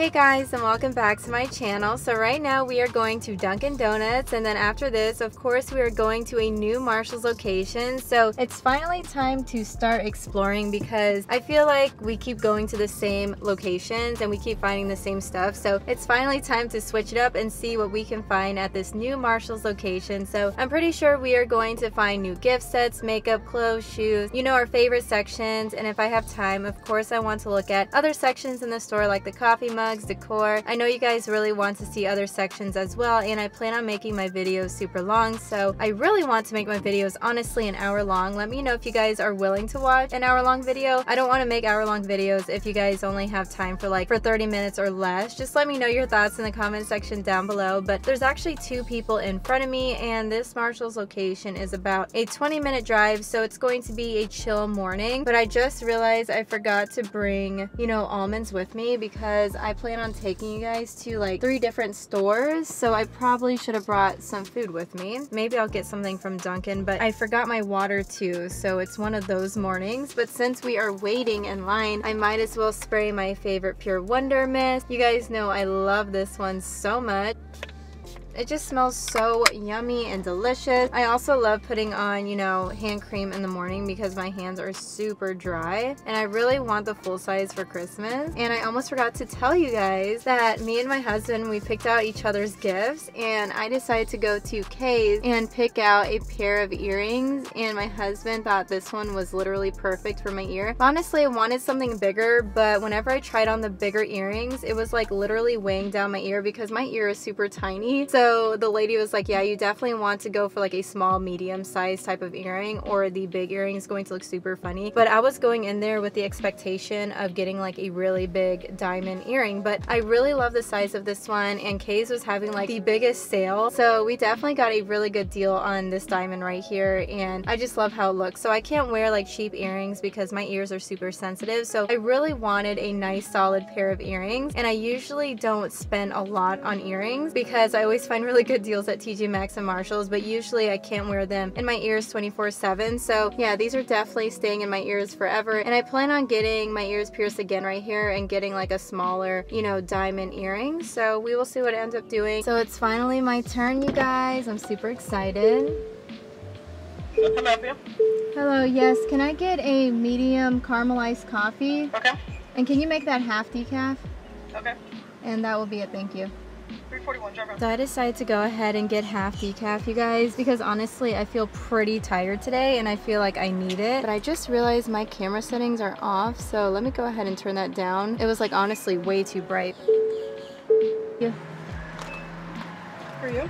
Hey guys, and welcome back to my channel. So right now we are going to Dunkin Donuts, and then after this of course we are going to a new Marshall's location. So it's finally time to start exploring because I feel like we keep going to the same locations and we keep finding the same stuff. So it's finally time to switch it up and see what we can find at this new Marshall's location. So I'm pretty sure we are going to find new gift sets, makeup, clothes, shoes, you know, our favorite sections. And if I have time, of course I want to look at other sections in the store like the coffee mug, decor. I know you guys really want to see other sections as well, and I plan on making my videos super long, so I really want to make my videos honestly an hour long. Let me know if you guys are willing to watch an hour long video. I don't want to make hour long videos if you guys only have time for 30 minutes or less. Just let me know your thoughts in the comment section down below. But there's actually two people in front of me, and this Marshall's location is about a 20-minute drive, so it's going to be a chill morning. But I just realized I forgot to bring, you know, almonds with me because I plan on taking you guys to like 3 different stores, so I probably should have brought some food with me. Maybe I'll get something from Dunkin, but I forgot my water too, so it's one of those mornings. But since we are waiting in line, I might as well spray my favorite Pure Wonder mist. You guys know I love this one so much. It just smells so yummy and delicious. I also love putting on, you know, hand cream in the morning because my hands are super dry, and I really want the full size for Christmas. And I almost forgot to tell you guys that me and my husband, we picked out each other's gifts, and I decided to go to Kay's and pick out a pair of earrings, and my husband thought this one was literally perfect for my ear. Honestly, I wanted something bigger, but whenever I tried on the bigger earrings, it was like literally weighing down my ear because my ear is super tiny. So the lady was like, yeah, you definitely want to go for like a small, medium size type of earring, or the big earring is going to look super funny. But I was going in there with the expectation of getting like a really big diamond earring, but I really love the size of this one, and Kay's was having like the biggest sale, so we definitely got a really good deal on this diamond right here, and I just love how it looks. So I can't wear like cheap earrings because my ears are super sensitive, so I really wanted a nice solid pair of earrings. And I usually don't spend a lot on earrings because I always find really good deals at TJ Maxx and Marshall's, but usually I can't wear them in my ears 24/7. So yeah, these are definitely staying in my ears forever, and I plan on getting my ears pierced again right here and getting like a smaller, you know, diamond earring. So we will see what I end up doing. So it's finally my turn, you guys. I'm super excited. Hello, yes, can I get a medium caramelized coffee? Okay. And can you make that half decaf? Okay. And that will be it, thank you. So I decided to go ahead and get half decaf, you guys, because honestly I feel pretty tired today and I feel like I need it. But I just realized my camera settings are off, so let me go ahead and turn that down. It was like honestly way too bright. Yeah. For you?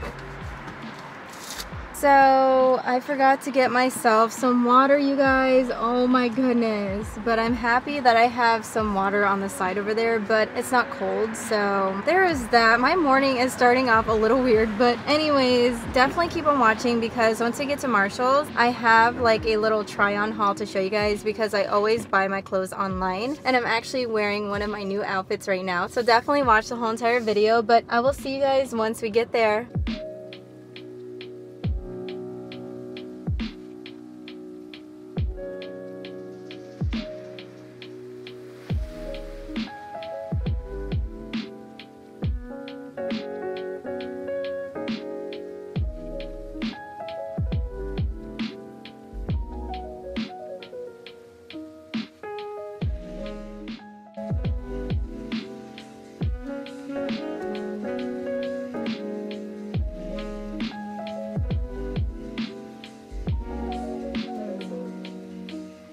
So I forgot to get myself some water, you guys. Oh my goodness. But I'm happy that I have some water on the side over there, but it's not cold, so there is that. My morning is starting off a little weird, but anyways, definitely keep on watching because once I get to Marshall's, I have like a little try-on haul to show you guys because I always buy my clothes online, and I'm actually wearing one of my new outfits right now. So definitely watch the whole entire video, but I will see you guys once we get there.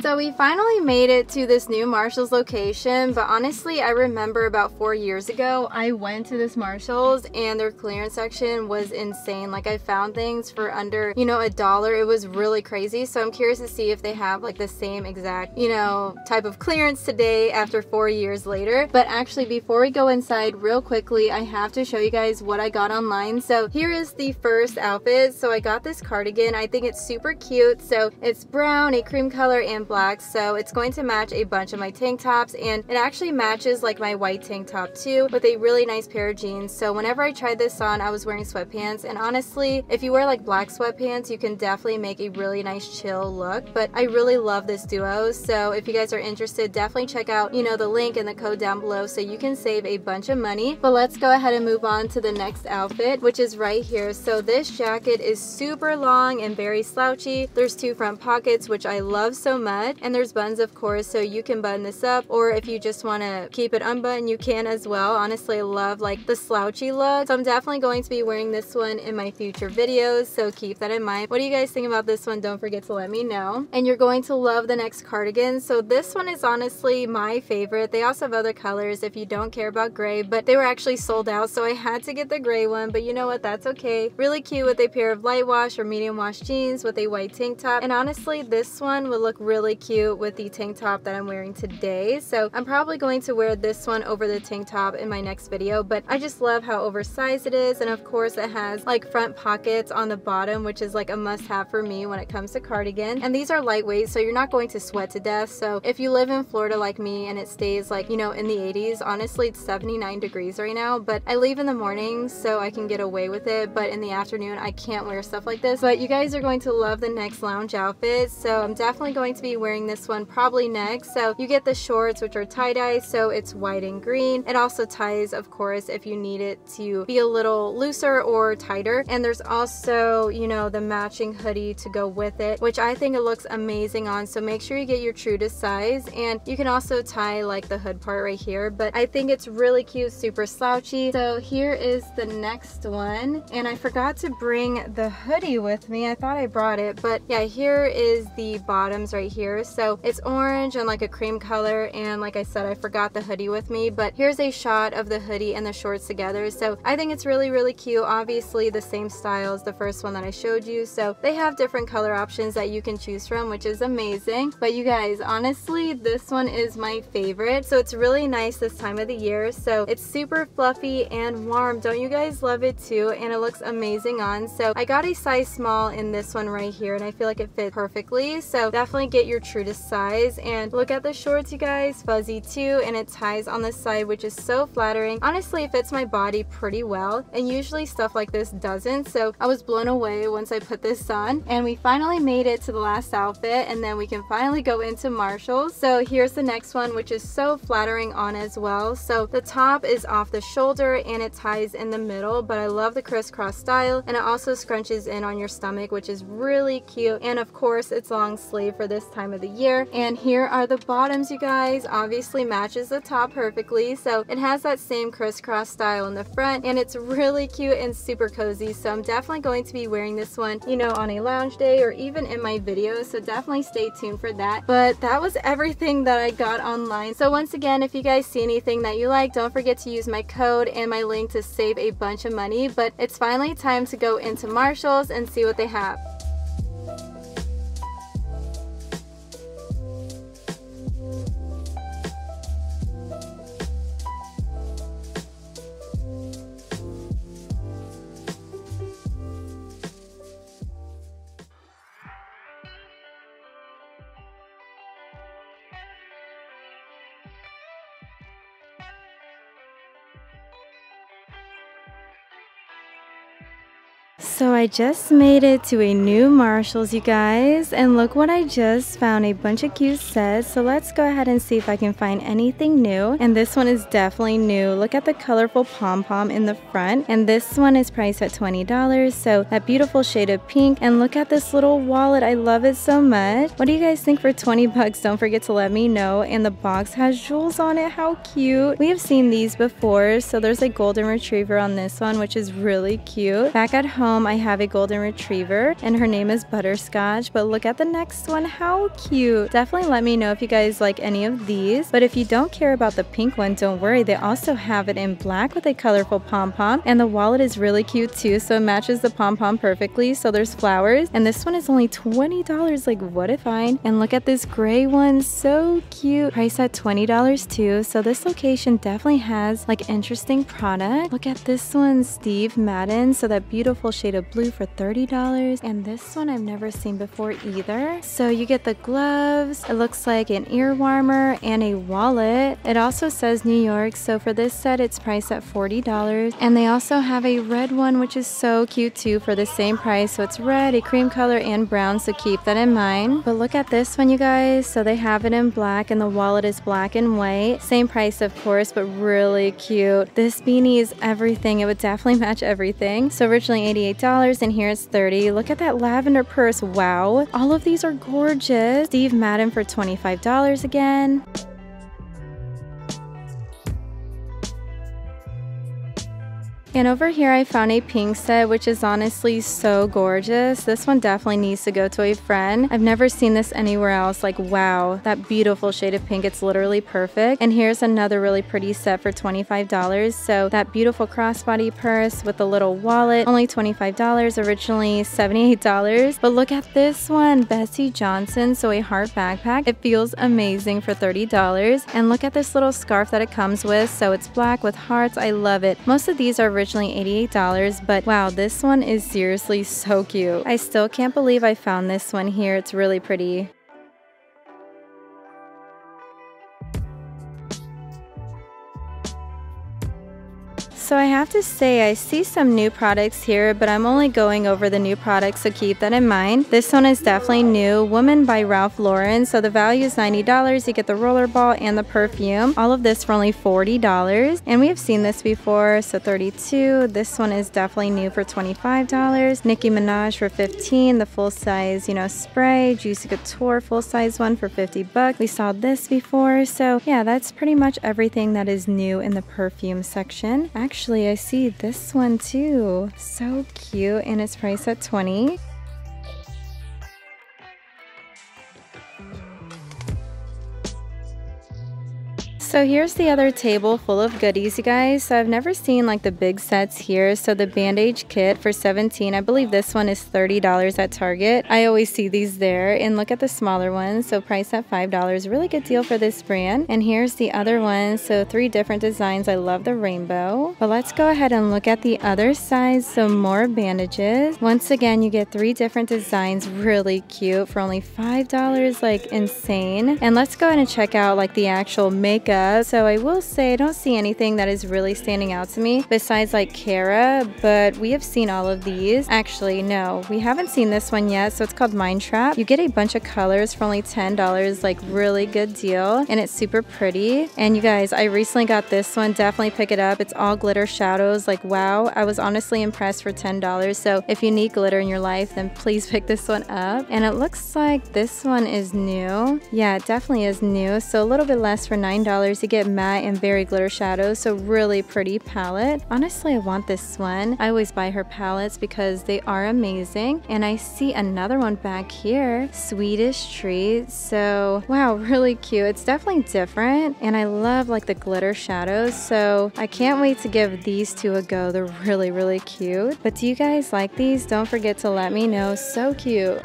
So we finally made it to this new Marshall's location, but honestly I remember about 4 years ago I went to this Marshall's and their clearance section was insane. Like I found things for under, you know, $1. It was really crazy, so I'm curious to see if they have like the same exact, you know, type of clearance today after 4 years later. But actually before we go inside, real quickly I have to show you guys what I got online. So here is the first outfit. So I got this cardigan. I think it's super cute. So it's brown, a cream color, and black black, so it's going to match a bunch of my tank tops, and it actually matches like my white tank top too, with a really nice pair of jeans. So whenever I tried this on, I was wearing sweatpants, and honestly, if you wear like black sweatpants, you can definitely make a really nice chill look. But I really love this duo, so if you guys are interested, definitely check out, you know, the link and the code down below so you can save a bunch of money. But let's go ahead and move on to the next outfit, which is right here. So this jacket is super long and very slouchy. There's two front pockets, which I love so much, and there's buttons, of course, so you can button this up, or if you just want to keep it unbuttoned, you can as well. Honestly, I love like the slouchy look, so I'm definitely going to be wearing this one in my future videos, so keep that in mind. What do you guys think about this one? Don't forget to let me know. And you're going to love the next cardigan. So this one is honestly my favorite. They also have other colors if you don't care about gray, but they were actually sold out, so I had to get the gray one, but you know what, that's okay. Really cute with a pair of light wash or medium wash jeans with a white tank top, and honestly this one would look really cute with the tank top that I'm wearing today. So I'm probably going to wear this one over the tank top in my next video, but I just love how oversized it is, and of course it has like front pockets on the bottom, which is like a must-have for me when it comes to cardigan. And these are lightweight, so you're not going to sweat to death. So if you live in Florida like me and it stays like, you know, in the 80s, honestly it's 79 degrees right now, but I leave in the morning so I can get away with it, but in the afternoon I can't wear stuff like this. But you guys are going to love the next lounge outfit, so I'm definitely going to be wearing this one probably next. So you get the shorts, which are tie-dye, so it's white and green. It also ties, of course, if you need it to be a little looser or tighter. And there's also, you know, the matching hoodie to go with it, which I think it looks amazing on, so make sure you get your true to size. And you can also tie like the hood part right here, but I think it's really cute, super slouchy. So here is the next one, and I forgot to bring the hoodie with me. I thought I brought it, but yeah, here is the bottoms right here. So it's orange and like a cream color, and like I said, I forgot the hoodie with me, but here's a shot of the hoodie and the shorts together. So I think it's really, really cute. Obviously the same style as the first one that I showed you, so they have different color options that you can choose from, which is amazing. But you guys, honestly, this one is my favorite. So it's really nice this time of the year, so it's super fluffy and warm. Don't you guys love it too? And it looks amazing on. So I got a size small in this one right here, and I feel like it fits perfectly, so definitely get your true to size. And look at the shorts, you guys, fuzzy too, and it ties on the side, which is so flattering. Honestly, it fits my body pretty well, and usually stuff like this doesn't, so I was blown away once I put this on. And we finally made it to the last outfit, and then we can finally go into Marshall's. So here's the next one, which is so flattering on as well. So the top is off the shoulder and it ties in the middle, but I love the crisscross style, and it also scrunches in on your stomach, which is really cute. And of course it's long sleeve for this time of the year. And here are the bottoms, you guys. Obviously matches the top perfectly, so it has that same crisscross style in the front, and it's really cute and super cozy. So I'm definitely going to be wearing this one, you know, on a lounge day or even in my videos, so definitely stay tuned for that. But that was everything that I got online. So once again, if you guys see anything that you like, don't forget to use my code and my link to save a bunch of money. But it's finally time to go into Marshall's and see what they have. So I just made it to a new Marshall's, you guys, and look what I just found, a bunch of cute sets. So let's go ahead and see if I can find anything new. And this one is definitely new. Look at the colorful pom-pom in the front, and this one is priced at $20, so that beautiful shade of pink. And look at this little wallet, I love it so much. What do you guys think for 20 bucks? Don't forget to let me know. And the box has jewels on it, how cute. We have seen these before, so there's a golden retriever on this one, which is really cute. Back at home, I have a golden retriever, and her name is Butterscotch. But look at the next one, how cute. Definitely let me know if you guys like any of these. But if you don't care about the pink one, don't worry, they also have it in black with a colorful pom-pom, and the wallet is really cute too, so it matches the pom-pom perfectly. So there's flowers, and this one is only $20, like what a find. And look at this gray one, so cute, priced at $20 too. So this location definitely has like interesting product. Look at this one, Steve Madden, so that beautiful shade the blue for $30, and this one I've never seen before either. So you get the gloves, it looks like an ear warmer, and a wallet. It also says New York, so for this set it's priced at $40. And they also have a red one, which is so cute too, for the same price. So it's red, a cream color, and brown, so keep that in mind. But look at this one, you guys. So they have it in black, and the wallet is black and white. Same price, of course, but really cute. This beanie is everything. It would definitely match everything. So originally $88, and here it's $30. Look at that lavender purse. Wow. All of these are gorgeous. Steve Madden for $25 again. And over here I found a pink set, which is honestly so gorgeous. This one definitely needs to go to a friend. I've never seen this anywhere else. Like, wow, that beautiful shade of pink. It's literally perfect. And here's another really pretty set for $25. So that beautiful crossbody purse with the little wallet, only $25, originally $78. But look at this one, Betsy Johnson. So a heart backpack. It feels amazing for $30. And look at this little scarf that it comes with. So it's black with hearts. I love it. Most of these are originally $88, but wow, this one is seriously so cute. I still can't believe I found this one here. It's really pretty. So I have to say, I see some new products here, but I'm only going over the new products, so keep that in mind. This one is definitely new, Woman by Ralph Lauren. So the value is $90. You get the rollerball and the perfume. All of this for only $40. And we have seen this before, so $32. This one is definitely new for $25. Nicki Minaj for $15. The full-size, spray. Juicy Couture full-size one for $50. We saw this before, so yeah, that's pretty much everything that is new in the perfume section. Actually, I see this one too. So cute, and it's priced at $20. So here's the other table full of goodies, you guys. So I've never seen like the big sets here. So the Band-Aid kit for $17. I believe this one is $30 at Target. I always see these there. And look at the smaller ones. So priced at $5. Really good deal for this brand. And here's the other one. So 3 different designs. I love the rainbow. But let's go ahead and look at the other side. So more bandages. Once again, you get 3 different designs. Really cute for only $5. Like, insane. And let's go ahead and check out like the actual makeup. So I will say I don't see anything that is really standing out to me besides like Kara, but we have seen all of these. Actually, no, we haven't seen this one yet. So it's called Mind Trap. You get a bunch of colors for only $10, like really good deal. And it's super pretty. And you guys, I recently got this one. Definitely pick it up. It's all glitter shadows. Like, wow, I was honestly impressed for $10. So if you need glitter in your life, then please pick this one up. And it looks like this one is new. Yeah, it definitely is new. So a little bit less for $9. You get matte and berry glitter shadows, so really pretty palette. Honestly, I want this one. I always buy her palettes because they are amazing. And I see another one back here, Swedish Treat. So wow, really cute. It's definitely different, and I love like the glitter shadows, so I can't wait to give these 2 a go. They're really, really cute. But do you guys like these? Don't forget to let me know. So cute.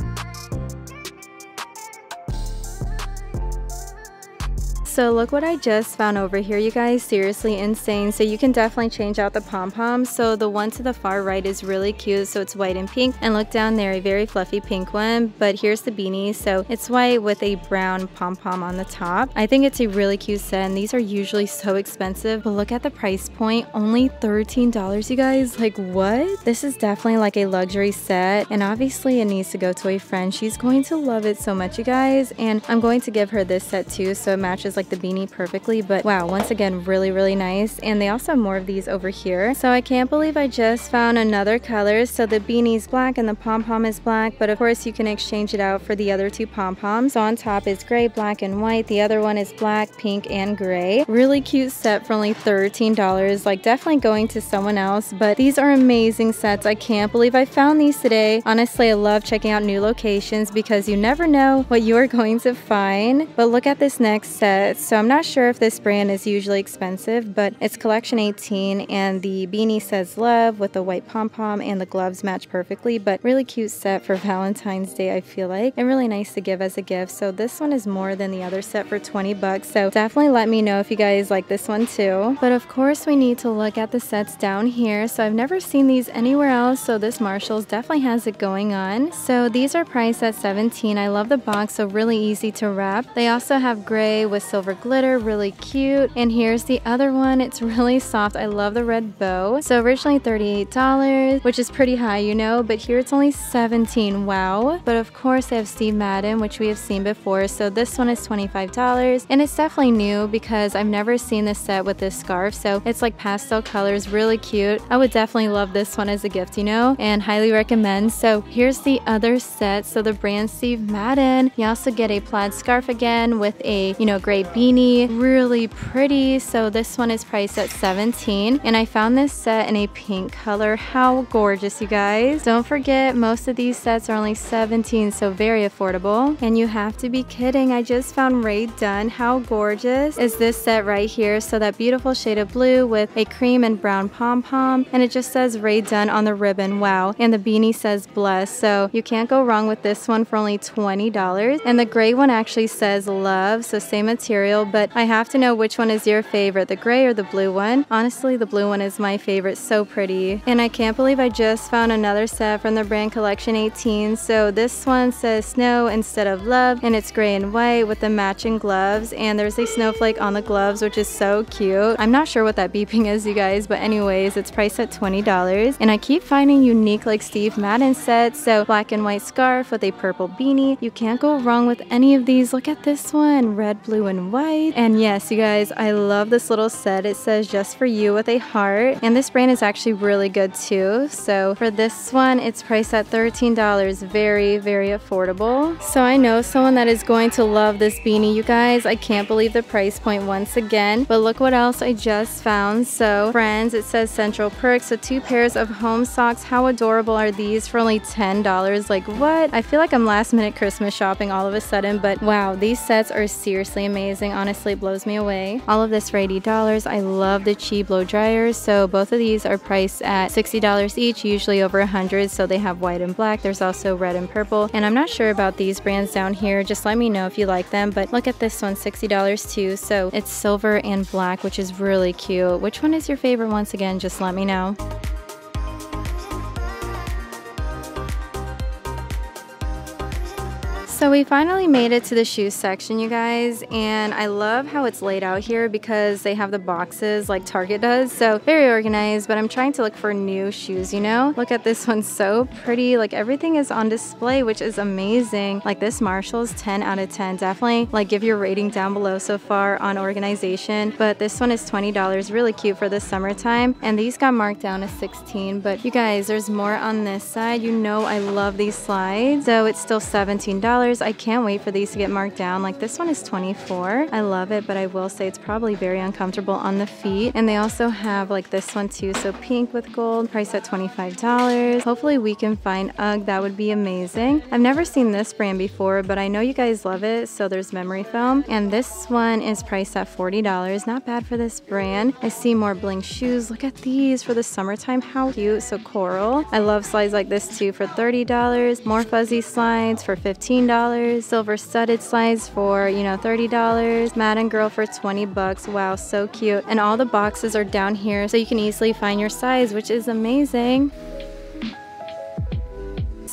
So look what I just found over here, you guys. Seriously insane. So you can definitely change out the pom-poms. So the one to the far right is really cute. So it's white and pink. And look down there, a very fluffy pink one. But here's the beanie. So it's white with a brown pom-pom on the top. I think it's a really cute set. And these are usually so expensive. But look at the price point. Only $13, you guys. Like, what? This is definitely like a luxury set. And obviously it needs to go to a friend. She's going to love it so much, you guys. And I'm going to give her this set too. So it matches like the beanie perfectly. But wow, once again, really, really nice. And they also have more of these over here. So I can't believe I just found another color. So the beanie's black and the pom-pom is black, but of course you can exchange it out for the other 2 pom-poms. So on top is gray, black, and white. The other one is black, pink, and gray. Really cute set for only $13. Like, definitely going to someone else. But these are amazing sets. I can't believe I found these today. Honestly, I love checking out new locations because you never know what you're going to find. But look at this next set. outfits. So I'm not sure if this brand is usually expensive, but it's Collection 18, and the beanie says love with the white pom-pom, and the gloves match perfectly, but really cute set for Valentine's Day, I feel like, and really nice to give as a gift. So this one is more than the other set for 20 bucks. So definitely let me know if you guys like this one too. But of course we need to look at the sets down here. So I've never seen these anywhere else, so this Marshall's definitely has it going on. So these are priced at $17. I love the box, so really easy to wrap. They also have gray with silver glitter, really cute. And here's the other one. It's really soft. I love the red bow. So originally $38, which is pretty high, you know, but here it's only $17. Wow. But of course they have Steve Madden, which we have seen before. So this one is $25, and it's definitely new because I've never seen this set with this scarf. So it's like pastel colors, really cute. I would definitely love this one as a gift, you know, and highly recommend. So here's the other set. So the brand Steve Madden. You also get a plaid scarf again with a, you know, gray beanie, really pretty. So this one is priced at $17, and I found this set in a pink color. How gorgeous, you guys. Don't forget, most of these sets are only $17, so very affordable. And you have to be kidding, I just found Ray Dunn. How gorgeous is this set right here? So that beautiful shade of blue with a cream and brown pom-pom, and it just says Ray Dunn on the ribbon. Wow. And the beanie says bless. So you can't go wrong with this one for only $20. And the gray one actually says love, so same material, but I have to know which one is your favorite, the gray or the blue one. Honestly, the blue one is my favorite. So pretty. And I can't believe I just found another set from the brand Collection 18. So this one says snow instead of love, and it's gray and white with the matching gloves, and there's a snowflake on the gloves, which is so cute. I'm not sure what that beeping is, you guys, but anyways, it's priced at $20. And I keep finding unique like Steve Madden sets. So black and white scarf with a purple beanie. You can't go wrong with any of these. Look at this one, red, blue, and white. And yes, you guys, I love this little set. It says just for you with a heart, and this brand is actually really good too. So for this one, it's priced at $13. Very, very affordable. So I know someone that is going to love this beanie, you guys. I can't believe the price point once again, but look what else I just found. So friends, it says Central Perk. So two pairs of home socks. How adorable are these for only $10? Like, what? I feel like I'm last minute Christmas shopping all of a sudden, but wow, these sets are seriously amazing. Honestly, it blows me away. All of this for $80. I love the Chi blow dryers. So both of these are priced at $60 each, usually over $100. So they have white and black. There's also red and purple. And I'm not sure about these brands down here. Just let me know if you like them. But look at this one, $60 too. So it's silver and black, which is really cute. Which one is your favorite? Once again, just let me know. So we finally made it to the shoes section, you guys, and I love how it's laid out here because they have the boxes like Target does. So very organized, but I'm trying to look for new shoes, you know? Look at this one, so pretty. Like, everything is on display, which is amazing. Like, this Marshall's 10 out of 10. Definitely like give your rating down below so far on organization. But this one is $20, really cute for the summertime. And these got marked down to 16. But you guys, there's more on this side. You know I love these slides. So it's still $17. I can't wait for these to get marked down. Like, this one is $24. I love it, but I will say it's probably very uncomfortable on the feet. And they also have like this one too, so pink with gold, priced at $25. Hopefully we can find UGG. That would be amazing. I've never seen this brand before, but I know you guys love it. So there's memory foam, and this one is priced at $40. Not bad for this brand. I see more bling shoes. Look at these for the summertime. How cute. So coral. I love slides like this too for $30. More fuzzy slides for $15. Silver studded slides for, you know, $30. Madden Girl for 20 bucks. Wow, so cute. And all the boxes are down here, so you can easily find your size, which is amazing.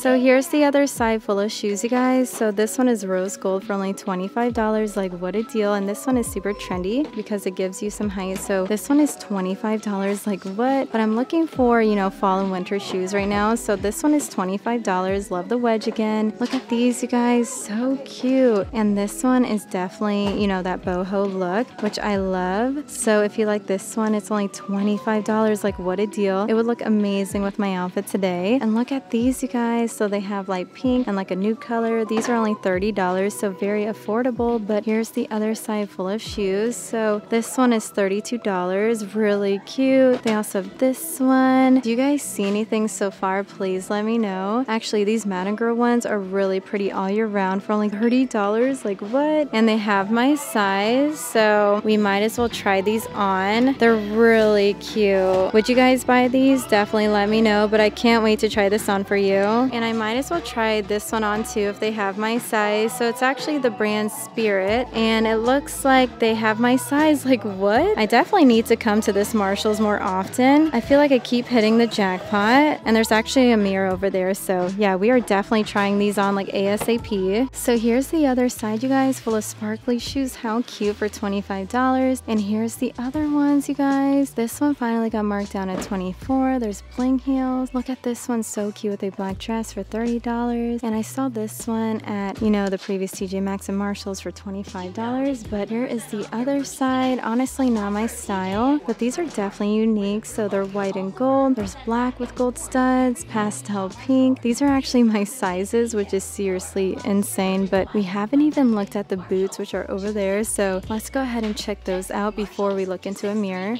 So here's the other side full of shoes, you guys. So this one is rose gold for only $25. Like, what a deal. And this one is super trendy because it gives you some height. So this one is $25. Like, what? But I'm looking for, you know, fall and winter shoes right now. So this one is $25. Love the wedge again. Look at these, you guys. So cute. And this one is definitely, you know, that boho look, which I love. So if you like this one, it's only $25. Like, what a deal. It would look amazing with my outfit today. And look at these, you guys. colors. So they have like pink and like a nude color. These are only $30, so very affordable. But here's the other side full of shoes. So this one is $32, really cute. They also have this one. Do you guys see anything so far? Please let me know. Actually, these Madden Girl ones are really pretty all year round for only $30. Like what? And they have my size, so we might as well try these on. They're really cute. Would you guys buy these? Definitely let me know, but I can't wait to try this on for you. And I might as well try this one on too if they have my size. So it's actually the brand Spirit, and it looks like they have my size. Like what? I definitely need to come to this Marshall's more often. I feel like I keep hitting the jackpot. And there's actually a mirror over there, so yeah, we are definitely trying these on like ASAP. So here's the other side, you guys, full of sparkly shoes. How cute, for $25. And here's the other ones, you guys. This one finally got marked down at $24. There's bling heels. Look at this one, so cute, with a black dress for $30. And I saw this one at, you know, the previous TJ Maxx and Marshall's for $25. But here is the other side. Honestly, not my style, but these are definitely unique. So they're white and gold. There's black with gold studs, pastel pink. These are actually my sizes, which is seriously insane, but we haven't even looked at the boots, which are over there. So let's go ahead and check those out before we look into a mirror.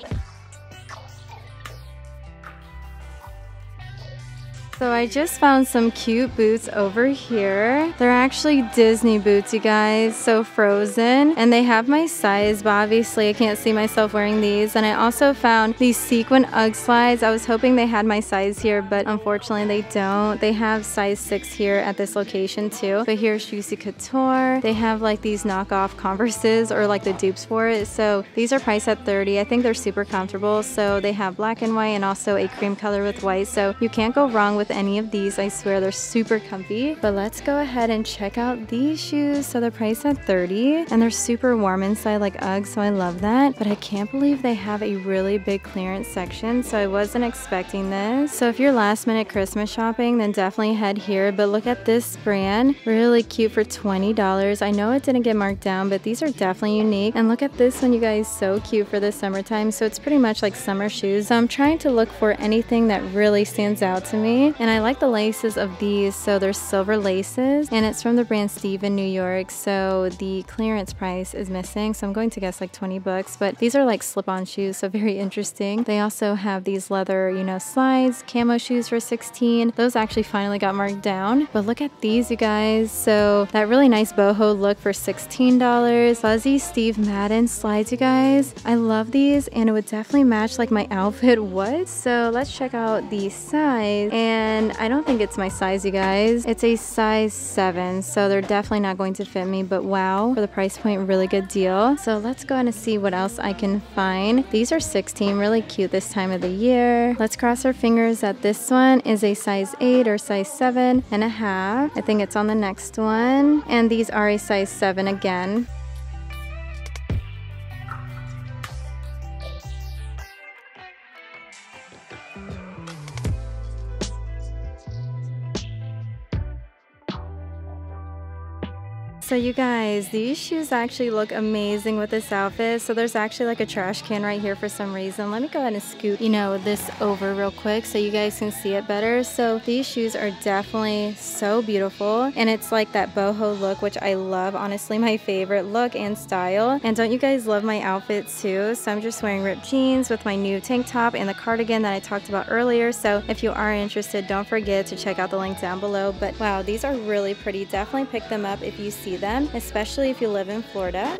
So I just found some cute boots over here. They're actually Disney boots, you guys, so Frozen. And they have my size, but obviously I can't see myself wearing these. And I also found these sequin UGG slides. I was hoping they had my size here, but unfortunately they don't. They have size 6 here at this location too. But here's Juicy Couture. They have like these knockoff Converses, or like the dupes for it. So these are priced at $30. I think they're super comfortable. So they have black and white, and also a cream color with white. So you can't go wrong with any of these. I swear they're super comfy. But let's go ahead and check out these shoes. So they're priced at $30, and they're super warm inside, like UGG, so I love that. But I can't believe they have a really big clearance section, so I wasn't expecting this. So if you're last minute Christmas shopping, then definitely head here. But look at this brand, really cute, for $20. I know it didn't get marked down, but these are definitely unique. And look at this one, you guys, so cute, for the summertime. So it's pretty much like summer shoes. So I'm trying to look for anything that really stands out to me. And I like the laces of these, so they're silver laces, and it's from the brand Steve in New York, so the clearance price is missing, so I'm going to guess like $20, but these are like slip-on shoes, so very interesting. They also have these leather, you know, slides, camo shoes for $16. Those actually finally got marked down, but look at these, you guys. So that really nice boho look for $16. Fuzzy Steve Madden slides, you guys. I love these, and it would definitely match like my outfit. What? So let's check out the size, and I don't think it's my size, you guys. It's a size 7, so they're definitely not going to fit me, but wow, for the price point, really good deal. So let's go ahead and see what else I can find. These are $16, really cute this time of the year. Let's cross our fingers that this one is a size 8 or size 7.5. I think it's on the next one, and these are a size 7 again. So you guys, these shoes actually look amazing with this outfit. So there's actually like a trash can right here for some reason. Let me go ahead and scoot, you know, this over real quick so you guys can see it better. So these shoes are definitely so beautiful, and it's like that boho look, which I love. Honestly, my favorite look and style. And don't you guys love my outfit too? So I'm just wearing ripped jeans with my new tank top and the cardigan that I talked about earlier. So if you are interested, don't forget to check out the link down below. But wow, these are really pretty. Definitely pick them up if you see them, especially if you live in Florida.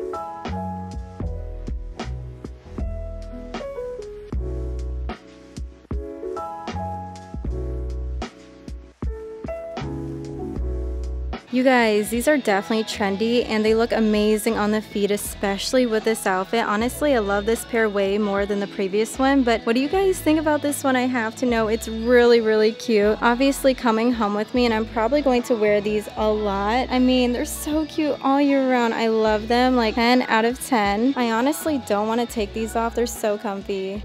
You guys, these are definitely trendy, and they look amazing on the feet, especially with this outfit. Honestly, I love this pair way more than the previous one, but what do you guys think about this one? I have to know. It's really, really cute. Obviously coming home with me, and I'm probably going to wear these a lot. I mean, they're so cute all year round. I love them, like 10 out of 10. I honestly don't want to take these off. They're so comfy.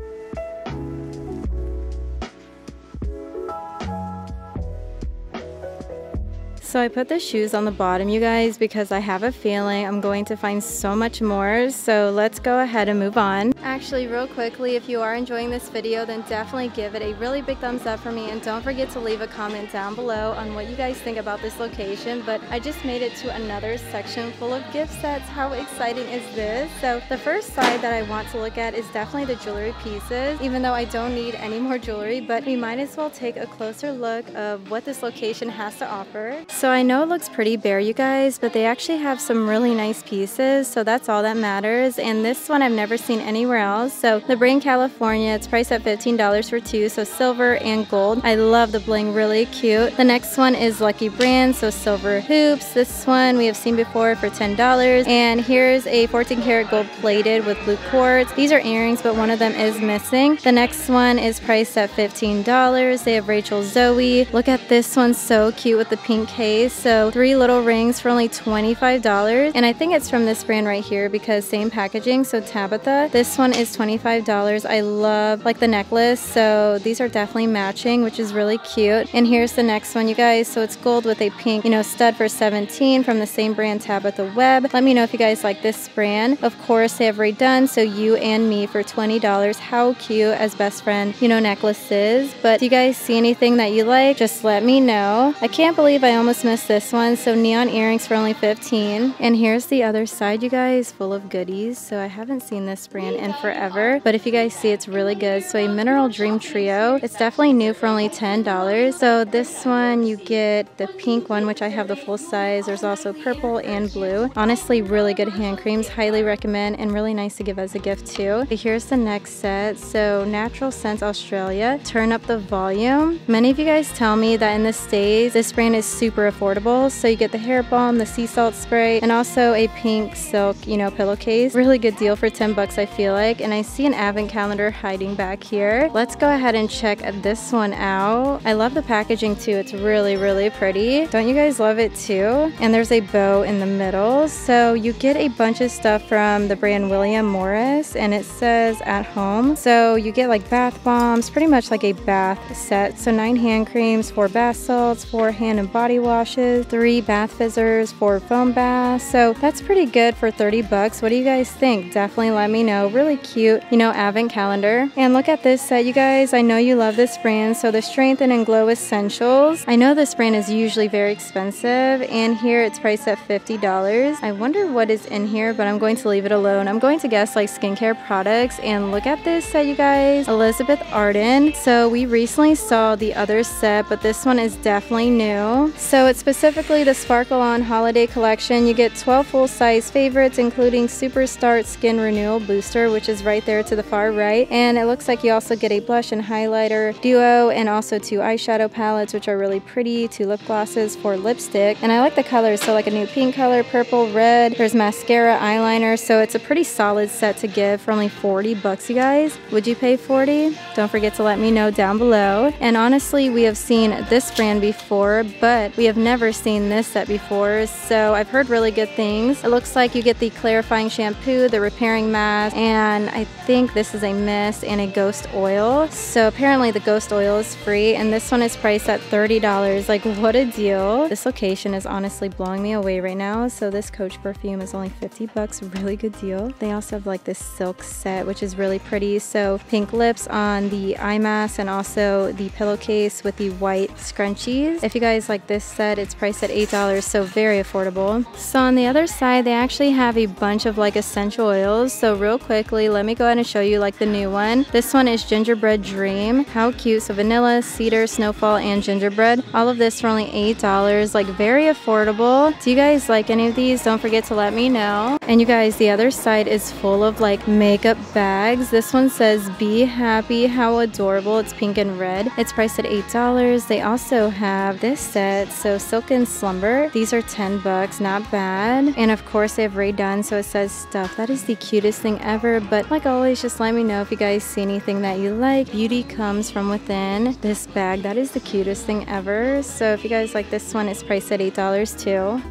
So I put the shoes on the bottom, you guys, because I have a feeling I'm going to find so much more. So let's go ahead and move on. Actually, real quickly, if you are enjoying this video, then definitely give it a really big thumbs up for me. And don't forget to leave a comment down below on what you guys think about this location. But I just made it to another section full of gift sets. How exciting is this? So the first side that I want to look at is definitely the jewelry pieces, even though I don't need any more jewelry. But we might as well take a closer look of what this location has to offer. So I know it looks pretty bare, you guys, but they actually have some really nice pieces, so that's all that matters. And this one I've never seen anywhere else. So the brand California, it's priced at $15 for two, so silver and gold. I love the bling, really cute. The next one is Lucky Brand, so silver hoops. This one we have seen before for $10. And here's a 14 karat gold plated with blue quartz. These are earrings, but one of them is missing. The next one is priced at $15. They have Rachel Zoe. Look at this one, so cute with the pink case. So three little rings for only $25, and I think it's from this brand right here because same packaging. So Tabitha, this one is $25. I love like the necklace, so these are definitely matching, which is really cute. And here's the next one, you guys. So it's gold with a pink, you know, stud for $17 from the same brand, Tabitha Webb. Let me know if you guys like this brand. Of course, they have Ray Dunn, so You and Me for $20. How cute as best friend, you know, necklaces. But do you guys see anything that you like? Just let me know. I can't believe I almost missed this one. So neon earrings for only $15. And here's the other side, you guys, full of goodies. So I haven't seen this brand in forever, but if you guys see, it's really good. So a Mineral Dream Trio, it's definitely new for only $10. So this one, you get the pink one, which I have the full size. There's also purple and blue. Honestly, really good hand creams, highly recommend, and really nice to give as a gift too. But here's the next set. So Natural Scents Australia, Turn Up the Volume. Many of you guys tell me that in the States, this brand is super affordable. So you get the hair balm, the sea salt spray, and also a pink silk, you know, pillowcase. Really good deal for $10, I feel like. And I see an advent calendar hiding back here. Let's go ahead and check this one out. I love the packaging too. It's really, really pretty. Don't you guys love it too? And there's a bow in the middle. So you get a bunch of stuff from the brand William Morris, and it says at home. So you get like bath bombs, pretty much like a bath set. So 9 hand creams, 4 bath salts, 4 hand and body wash, 3 bath fizzers, 4 foam baths. So that's pretty good for $30. What do you guys think? Definitely let me know. Really cute, you know, advent calendar. And look at this set, you guys. I know you love this brand. So the Strengthen and Glow Essentials. I know this brand is usually very expensive, and here it's priced at $50. I wonder what is in here, but I'm going to leave it alone. I'm going to guess like skincare products. And look at this set, you guys. Elizabeth Arden. So we recently saw the other set, but this one is definitely new. So it's specifically the Sparkle On Holiday Collection. You get 12 full-size favorites, including Superstart Skin Renewal Booster, which is right there to the far right. And it looks like you also get a blush and highlighter duo, and also 2 eyeshadow palettes, which are really pretty, 2 lip glosses, 4 lipstick. And I like the colors, so like a new pink color, purple, red. There's mascara, eyeliner. So it's a pretty solid set to give for only $40, you guys. Would you pay $40? Don't forget to let me know down below. And honestly, we have seen this brand before, but we have never seen this set before, so I've heard really good things. It looks like you get the clarifying shampoo, the repairing mask, and I think this is a mist and a ghost oil. So apparently the ghost oil is free, and this one is priced at $30. Like, what a deal. This location is honestly blowing me away right now. So this Coach perfume is only $50, really good deal. They also have like this silk set, which is really pretty. So pink lips on the eye mask, and also the pillowcase with the white scrunchies. If you guys like this set, it's priced at $8, so very affordable. So on the other side, they actually have a bunch of like essential oils. So real quickly, let me go ahead and show you like the new one. This one is Gingerbread Dream. How cute. So vanilla, cedar, snowfall, and gingerbread. All of this for only $8, like very affordable. Do you guys like any of these? Don't forget to let me know. And you guys, the other side is full of like makeup bags. This one says Be Happy. How adorable. It's pink and red. It's priced at $8. They also have this set, so Silk and Slumber. These are $10, not bad. And of course they have Ray Dunn, so it says stuff. That is the cutest thing ever. But like always, just let me know if you guys see anything that you like. Beauty comes from within. This bag, that is the cutest thing ever. So if you guys like this one, it's priced at $8 too.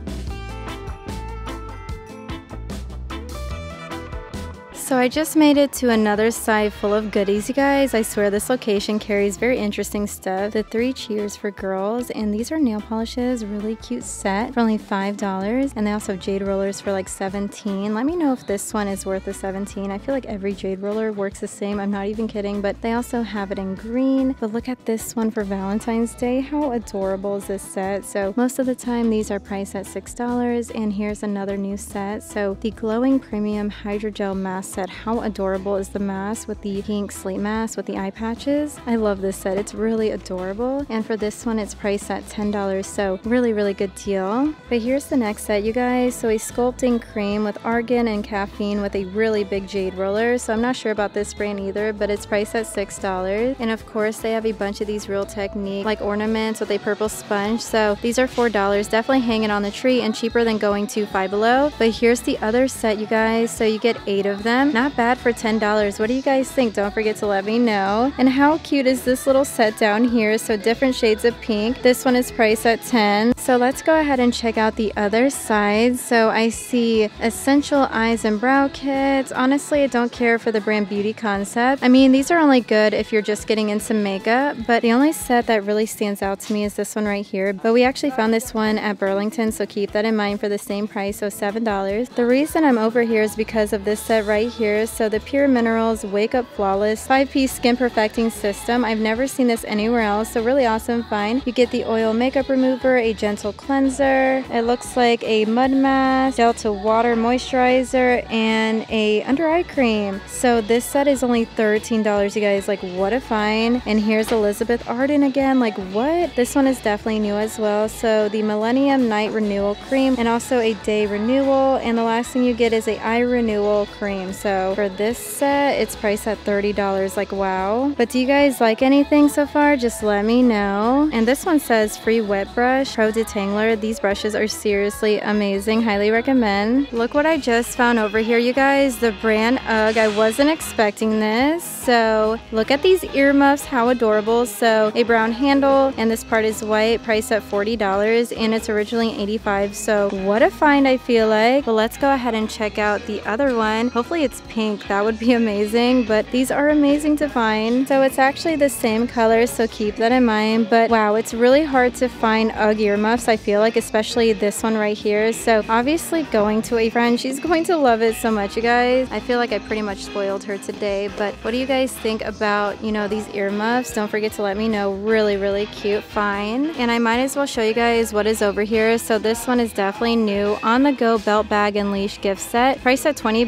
So I just made it to another side full of goodies, you guys. I swear this location carries very interesting stuff. The 3 Cheers for girls, and these are nail polishes, really cute set for only $5, and they also have jade rollers for like $17. Let me know if this one is worth the $17. I feel like every jade roller works the same, I'm not even kidding, but they also have it in green. But look at this one for Valentine's Day. How adorable is this set? So most of the time these are priced at $6, and here's another new set. So the glowing premium hydrogel mask set. How adorable is the mask with the pink sleep mask with the eye patches? I love this set, it's really adorable. And for this one, it's priced at $10, so really good deal. But here's the next set, you guys. So a sculpting cream with argan and caffeine with a really big jade roller. So I'm not sure about this brand either, but it's priced at $6. And of course, they have a bunch of these Real Technique like ornaments with a purple sponge. So these are $4, definitely hanging on the tree and cheaper than going to Five Below. But here's the other set, you guys. So you get 8 of them. Not bad for $10. What do you guys think? Don't forget to let me know. And how cute is this little set down here? So different shades of pink. This one is priced at $10. So let's go ahead and check out the other side. So I see essential eyes and brow kits. Honestly, I don't care for the brand beauty concept. I mean, these are only good if you're just getting into makeup, but the only set that really stands out to me is this one right here. But we actually found this one at Burlington, so keep that in mind for the same price, so $7. The reason I'm over here is because of this set right here. So the Pure Minerals Wake Up Flawless 5-piece skin perfecting system. I've never seen this anywhere else, so really awesome find. You get the oil makeup remover, a gentle cleanser, it looks like a mud mask, Delta water moisturizer, and a under eye cream. So this set is only $13, you guys. Like, what a find. And here's Elizabeth Arden again. Like, what? This one is definitely new as well. So the Millennium Night Renewal Cream, and also a Day Renewal, and the last thing you get is a Eye Renewal Cream. So for this set, it's priced at $30. Like, wow. But do you guys like anything so far? Just let me know. And this one says free wet brush, pro detangler. These brushes are seriously amazing, highly recommend. Look what I just found over here, you guys. The brand UGG. I wasn't expecting this. So look at these earmuffs, how adorable. So a brown handle, and this part is white, priced at $40, and it's originally $85. So what a find, I feel like. But let's go ahead and check out the other one. Hopefully it's pink, that would be amazing. But these are amazing to find. So it's actually the same color, so keep that in mind. But wow, it's really hard to find UGG earmuffs, I feel like, especially this one right here. So obviously going to a friend, she's going to love it so much, you guys. I feel like I pretty much spoiled her today. But what do you guys think about, you know, these earmuffs? Don't forget to let me know. Really cute find. And I might as well show you guys what is over here. So this one is definitely new, on the go belt bag and leash gift set, priced at $20.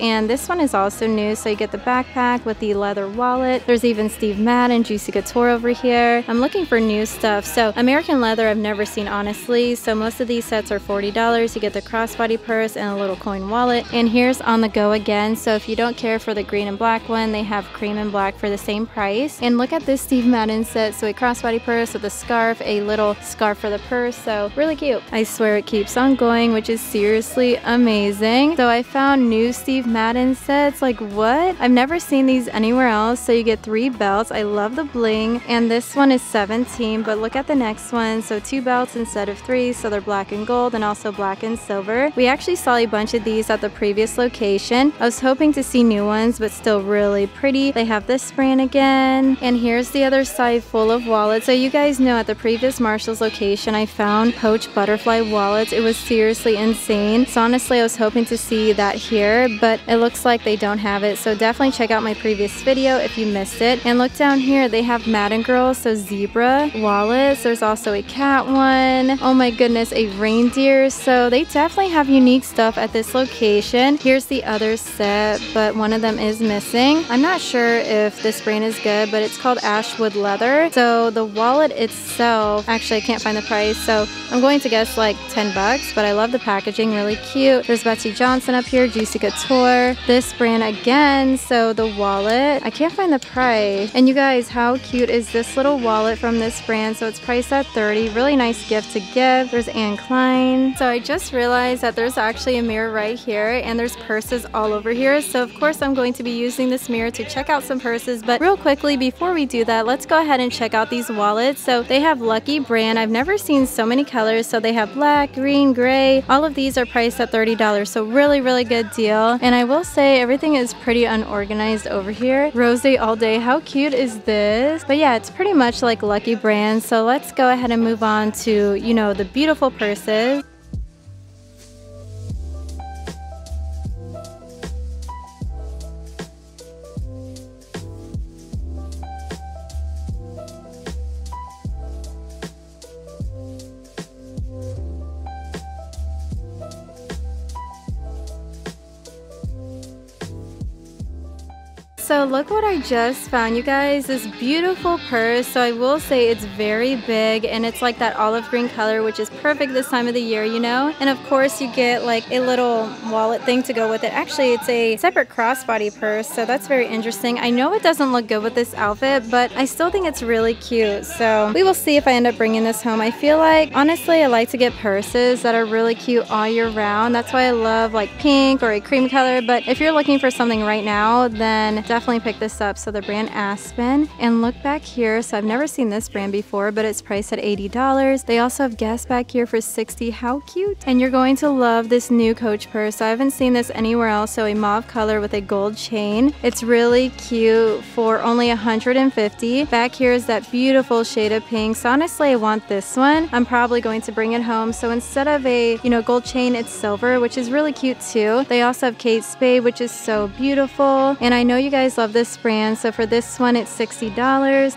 And this one is also new, so you get the backpack with the leather wallet. There's even Steve Madden, Juicy Couture over here. I'm looking for new stuff. So American leather, I've never seen, honestly. So most of these sets are $40. You get the crossbody purse and a little coin wallet. And here's on the go again. So if you don't care for the green and black one, they have cream and black for the same price. And look at this Steve Madden set. So a crossbody purse with a scarf, a little scarf for the purse. So really cute. I swear it keeps on going, which is seriously amazing. So I found new Steve Madden sets. Like, what? I've never seen these anywhere else. So you get 3 belts. I love the bling. And this one is $17, but look at the next one. So 2 belts instead of 3. So they're black and gold, and also black and silver. We actually saw a bunch of these at the previous location. I was hoping to see new ones, but still really pretty. They have this brand again. And here's the other side full of wallets. So you guys know at the previous Marshall's location, I found Coach butterfly wallets. It was seriously insane. So honestly, I was hoping to see that here, but it looks like they don't have it. So definitely check out my previous video if you missed it. And look down here, they have Madden Girl, so zebra wallets. There's also a cat one. Oh my goodness, a reindeer. So they definitely have unique stuff at this location. Here's the other set, but one of them is missing. I'm not sure if this brand is good, but it's called Ashwood Leather. So the wallet itself, actually I can't find the price, so I'm going to guess like $10, but I love the packaging, really cute. There's Betsy Johnson up here, Juicy Couture, this brand again. So the wallet, I can't find the price. And you guys, how cute is this little wallet from this brand? So it's priced at $30, really nice gift to give. There's Anne Klein. So I just realized that there's actually a mirror right here, and there's purses all over here. So of course I'm going to be using this mirror to check out some purses. But real quickly, before we do that, let's go ahead and check out these wallets. So they have Lucky Brand. I've never seen so many colors. So they have black, green, gray. All of these are priced at $30. So really good deal. And I will say everything is pretty unorganized over here. Rosé all day, how cute is this? But yeah, it's pretty much like Lucky Brand. So let's go ahead and move on to, you know, the beautiful purses. So look what I just found, you guys, this beautiful purse. So I will say it's very big and it's like that olive green color, which is perfect this time of the year, you know? And of course you get like a little wallet thing to go with it. Actually, it's a separate crossbody purse, so that's very interesting. I know it doesn't look good with this outfit, but I still think it's really cute. So we will see if I end up bringing this home. I feel like, honestly, I like to get purses that are really cute all year round. That's why I love like pink or a cream color. But if you're looking for something right now, then definitely pick this up. So the brand Aspen, and look back here. So I've never seen this brand before, but it's priced at $80. They also have Guess back here for $60. How cute. And you're going to love this new Coach purse. I haven't seen this anywhere else. So a mauve color with a gold chain. It's really cute for only $150. Back here is that beautiful shade of pink. So honestly, I want this one. I'm probably going to bring it home. So instead of a, you know, gold chain, it's silver, which is really cute too. They also have Kate Spade, which is so beautiful. And I know you guys love this brand, so for this one it's $60.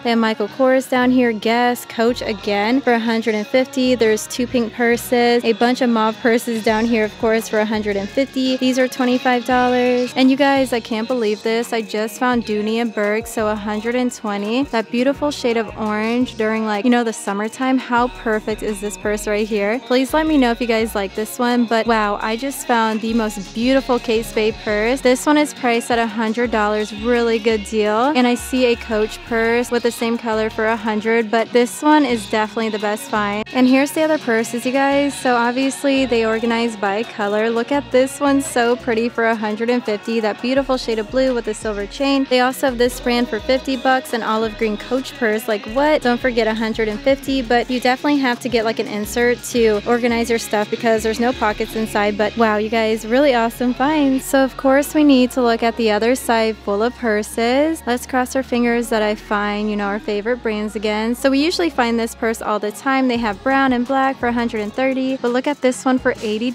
They have Michael Kors down here, Guess, Coach again for $150. There's two pink purses, a bunch of mauve purses down here of course for $150. These are $25. And you guys, I can't believe this. I just found Dooney & Burke, so $120. That beautiful shade of orange during like, you know, the summertime. How perfect is this purse right here? Please let me know if you guys like this one, but wow, I just found the most beautiful Kate Spade purse. This one is priced at $100. Really good deal. And I see a Coach purse with the same color for $100, but this one is definitely the best find. And here's the other purses, you guys. So obviously they organize by color. Look at this one, so pretty for $150. That beautiful shade of blue with a silver chain. They also have this brand for $50, an olive green Coach purse. Like what? Don't forget $150, but you definitely have to get like an insert to organize your stuff because there's no pockets inside. But wow, you guys, really awesome finds. So of course we need to look at the other side full of purses. Let's cross our fingers that I find, you know, our favorite brands again. So we usually find this purse all the time. They have brown and black for $130, but look at this one for $80.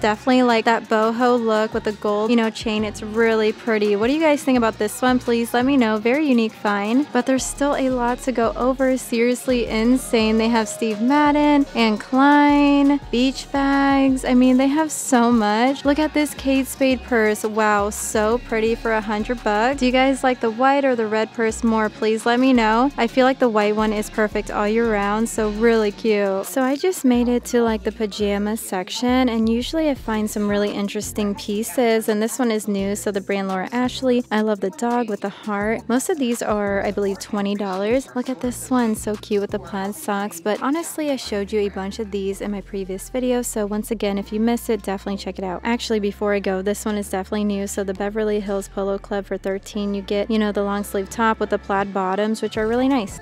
Definitely like that boho look with the gold, you know, chain. It's really pretty. What do you guys think about this one? Please let me know. Very unique find, but there's still a lot to go over. Seriously insane. They have Steve Madden and Klein, beach bags. I mean, they have so much. Look at this Kate Spade purse. Wow, so pretty for $100. Do you guys like the white or the red purse more? Please let me know. I feel like the white one is perfect all year round, so really cute. So I just made it to like the pajama section, and usually I find some really interesting pieces, and this one is new, so the brand Laura Ashley. I love the dog with the heart. Most of these are, I believe, $20. Look at this one, so cute with the plaid socks, but honestly, I showed you a bunch of these in my previous video, so once again, if you missed it, definitely check it out. Actually, before I go, this one is definitely new, so the Beverly Hills Polo Club for $13. You get, you know, the long sleeve top with the plaid bottoms, which are really nice.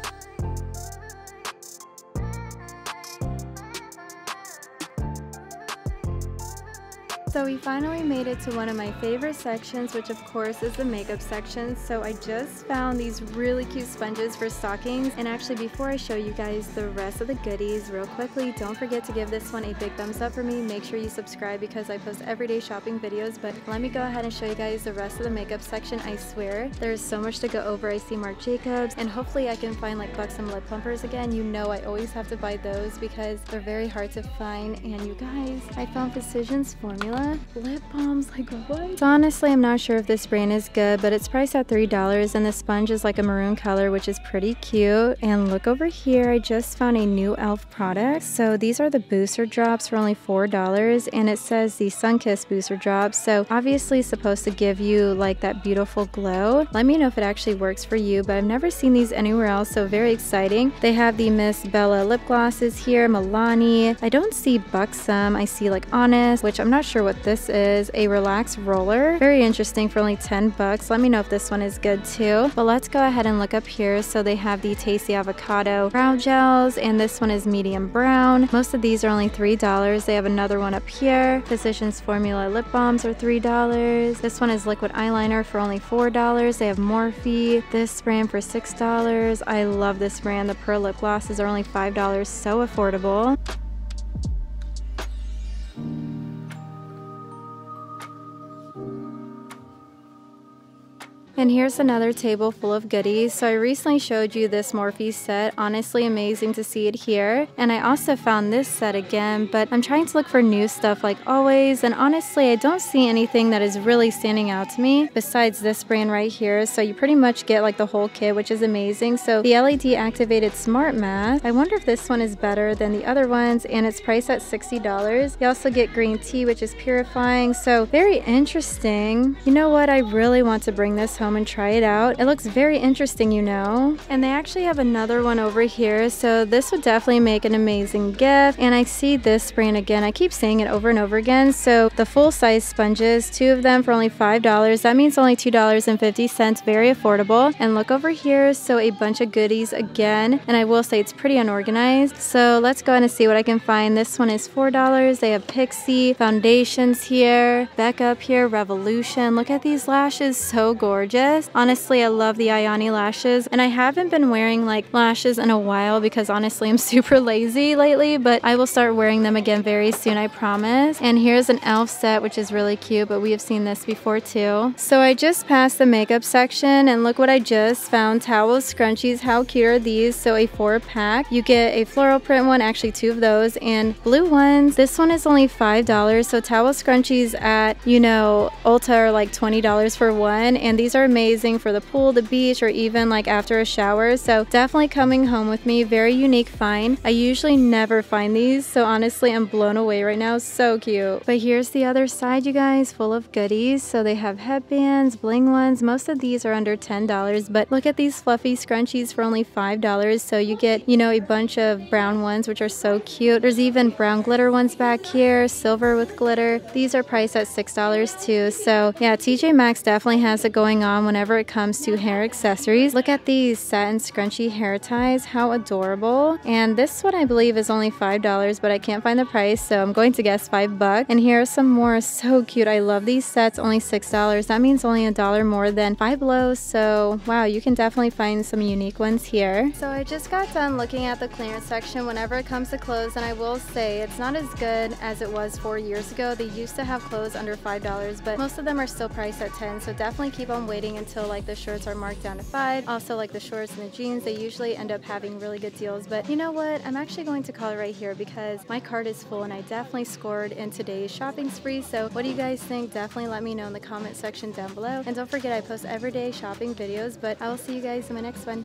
So we finally made it to one of my favorite sections, which of course is the makeup section. So I just found these really cute sponges for stockings. And actually, before I show you guys the rest of the goodies real quickly, don't forget to give this one a big thumbs up for me. Make sure you subscribe because I post everyday shopping videos. But let me go ahead and show you guys the rest of the makeup section. I swear there's so much to go over. I see Marc Jacobs, and hopefully I can find like buxom lip plumpers again. You know, I always have to buy those because they're very hard to find. And you guys, I found Physicians Formula lip balms. Like what? So honestly, I'm not sure if this brand is good, but it's priced at $3, and the sponge is like a maroon color, which is pretty cute. And look over here, I just found a new e.l.f. product. So these are the booster drops for only $4, and it says the Sunkissed booster drops. So obviously it's supposed to give you like that beautiful glow. Let me know if it actually works for you, but I've never seen these anywhere else, so very exciting. They have the Miss Bella lip glosses here, Milani. I don't see buxom, I see like honest, which I'm not sure what this This is a relaxed roller. Very interesting for only 10 bucks. Let me know if this one is good too. But let's go ahead and look up here. So they have the Tasty Avocado Brow Gels, and this one is medium brown. Most of these are only $3. They have another one up here. Physicians Formula Lip Balms are $3. This one is liquid eyeliner for only $4. They have Morphe. This brand for $6. I love this brand. The Pearl Lip Glosses are only $5. So affordable. And here's another table full of goodies. So I recently showed you this Morphe set. Honestly, amazing to see it here. And I also found this set again, but I'm trying to look for new stuff like always. And honestly, I don't see anything that is really standing out to me besides this brand right here. So you pretty much get like the whole kit, which is amazing. So the LED activated smart mask. I wonder if this one is better than the other ones, and it's priced at $60. You also get green tea, which is purifying. So very interesting. You know what? I really want to bring this home and try it out. It looks very interesting, you know. And they actually have another one over here, so this would definitely make an amazing gift. And I see this brand again. I keep saying it over and over again. So the full-size sponges, two of them for only $5. That means only $2.50, very affordable. And look over here, so a bunch of goodies again. And I will say it's pretty unorganized. So let's go ahead and see what I can find. This one is $4. They have Pixie, foundations here, back up here, Revolution. Look at these lashes, so gorgeous. Honestly, I love the Ayani lashes, and I haven't been wearing like lashes in a while because honestly I'm super lazy lately, but I will start wearing them again very soon, I promise. And here's an elf set, which is really cute, but we have seen this before too. So I just passed the makeup section and look what I just found. Towels, scrunchies, how cute are these? So a 4-pack. You get a floral print one, actually 2 of those, and blue ones. This one is only $5. So towel scrunchies at, you know, Ulta are like $20 for one, and these are amazing for the pool, the beach, or even like after a shower. So definitely coming home with me. Very unique find. I usually never find these, so honestly I'm blown away right now. So cute. But here's the other side, you guys, full of goodies. So they have headbands, bling ones. Most of these are under $10, but look at these fluffy scrunchies for only $5. So you get, you know, a bunch of brown ones, which are so cute. There's even brown glitter ones back here, silver with glitter. These are priced at $6 too. So yeah, TJ Maxx definitely has it going on whenever it comes to hair accessories. Look at these satin scrunchy hair ties, how adorable. And this one I believe is only $5, but I can't find the price, so I'm going to guess $5. And here are some more, so cute. I love these sets, only $6. That means only $1 more than Five Below, so wow, you can definitely find some unique ones here. So I just got done looking at the clearance section whenever it comes to clothes, and I will say it's not as good as it was 4 years ago. They used to have clothes under $5, but most of them are still priced at $10, so definitely keep on waiting until like the shirts are marked down to $5. Also, like the shorts and the jeans, they usually end up having really good deals. But you know what? I'm actually going to call it right here because my cart is full and I definitely scored in today's shopping spree. So what do you guys think? Definitely let me know in the comment section down below. And don't forget, I post everyday shopping videos, but I will see you guys in my next one.